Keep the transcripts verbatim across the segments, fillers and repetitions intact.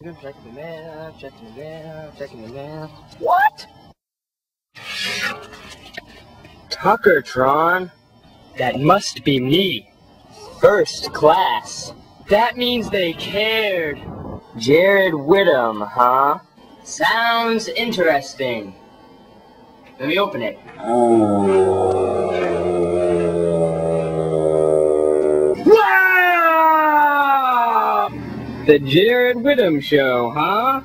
I'm checking the mail, I'm checking the mail, I'm checking the mail. What? Tuckertron? That must be me. First class. That means they cared. Jared Whitham, huh? Sounds interesting. Let me open it. Wow! The Jared Whitham Show, huh?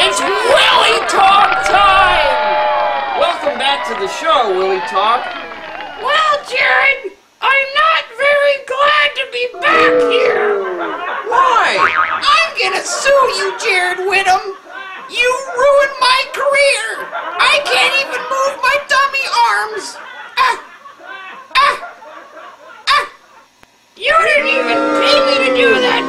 It's Willie Talk time! Welcome back to the show, Willie Talk. Well, Jared, I'm not very glad to be back here. Why? I'm gonna sue you, Jared Whitham. You ruined my career. I can't even move my dummy arms. Ah, ah, ah. You didn't even pay me to do that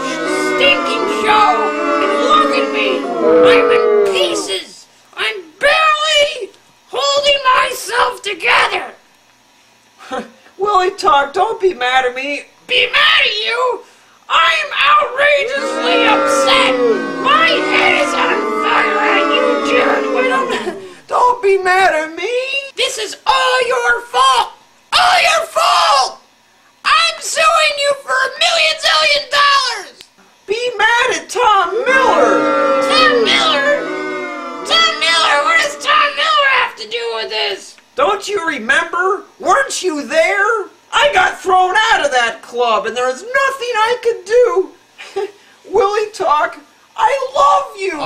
stinking show. And look at me. I'm in pieces! I'm barely holding myself together! Willie Talk, don't be mad at me! Be mad at you? I'm outrageously upset! My head is on fire at you, Jared Whitham! Don't be mad at me! This is all your fault! All your fault! I'm suing you for a million zillion dollars! Be mad at Tom Miller! Tom Miller? This. Don't you remember? Weren't you there? I got thrown out of that club and there was nothing I could do. Willie Talk, I love you.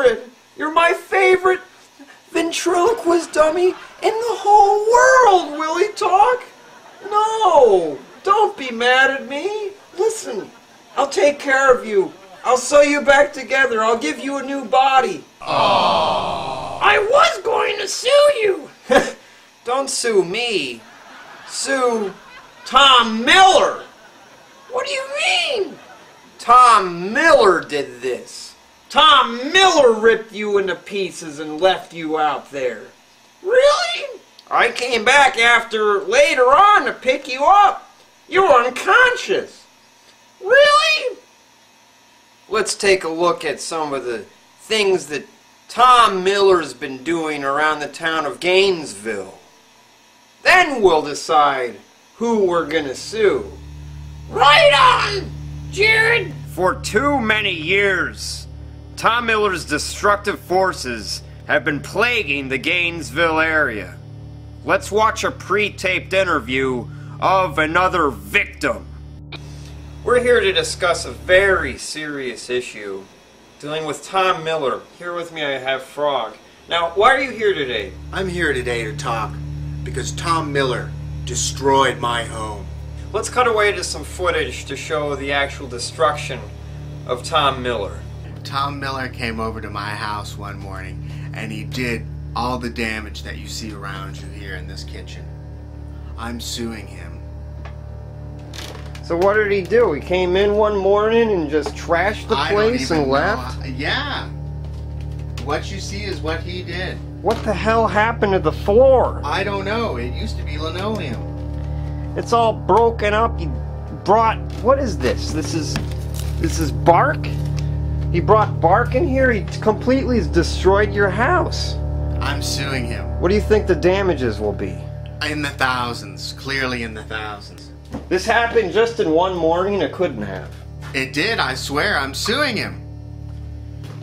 Aww. You're my favorite. You're my favorite ventriloquist dummy in the whole world, Willie Talk. No, don't be mad at me. Listen, I'll take care of you. I'll sew you back together. I'll give you a new body. Aww. I was going to sue you! Don't sue me. Sue Tom Miller! What do you mean? Tom Miller did this. Tom Miller ripped you into pieces and left you out there. Really? I came back after later on to pick you up. You were unconscious. Really? Let's take a look at some of the things that Tom Miller's been doing around the town of Gainesville. Then we'll decide who we're gonna sue. Right on, Jared! For too many years, Tom Miller's destructive forces have been plaguing the Gainesville area. Let's watch a pre-taped interview of another victim. We're here to discuss a very serious issue dealing with Tom Miller. Here with me I have Frog. Now, why are you here today? I'm here today to talk because Tom Miller destroyed my home. Let's cut away to some footage to show the actual destruction of Tom Miller. Tom Miller came over to my house one morning and he did all the damage that you see around you here in this kitchen. I'm suing him. So what did he do? He came in one morning and just trashed the place and left? Yeah. What you see is what he did. What the hell happened to the floor? I don't know. It used to be linoleum. It's all broken up. He brought, what is this? This is, this is bark? He brought bark in here? He completely destroyed your house. I'm suing him. What do you think the damages will be? In the thousands. Clearly in the thousands. This happened just in one morning. It couldn't have. It did, I swear. I'm suing him.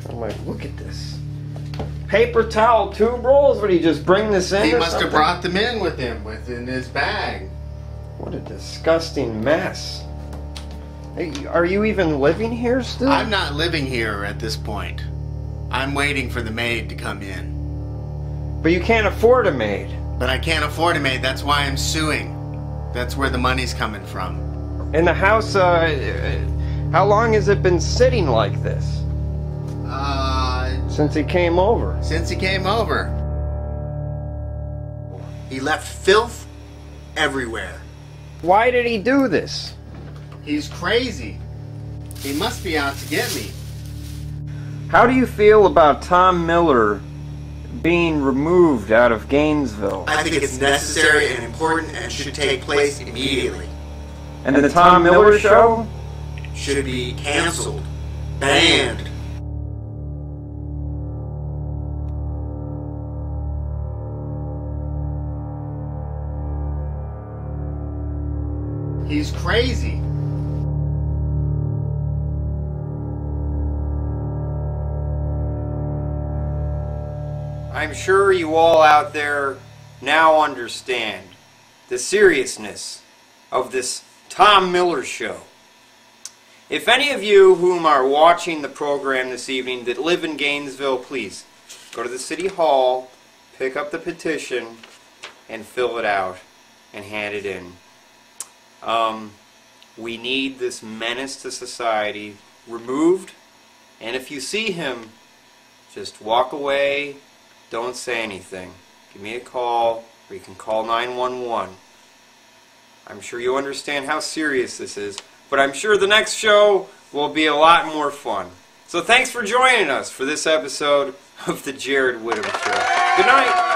I'm like, look at this. Paper towel tube rolls? Would he just bring this in? He must something? have brought them in with him, within his bag. What a disgusting mess. Are you even living here still? I'm not living here at this point. I'm waiting for the maid to come in. But you can't afford a maid. But I can't afford a maid. That's why I'm suing. That's where the money's coming from. And the house, uh, how long has it been sitting like this? Since he came over. Since he came over. He left filth everywhere. Why did he do this? He's crazy. He must be out to get me. How do you feel about Tom Miller being removed out of Gainesville? I think it's necessary and important and should take place immediately. And, and the, the Tom, Tom Miller, Miller show? Should be canceled. Banned. He's crazy. I'm sure you all out there now understand the seriousness of this Tom Miller show. If any of you whom are watching the program this evening that live in Gainesville, please go to the City Hall, pick up the petition, and fill it out and hand it in. Um, we need this menace to society removed, and if you see him, just walk away. Don't say anything. Give me a call, or you can call nine one one. I'm sure you understand how serious this is, but I'm sure the next show will be a lot more fun. So thanks for joining us for this episode of the Jared Whitham Show. Good night.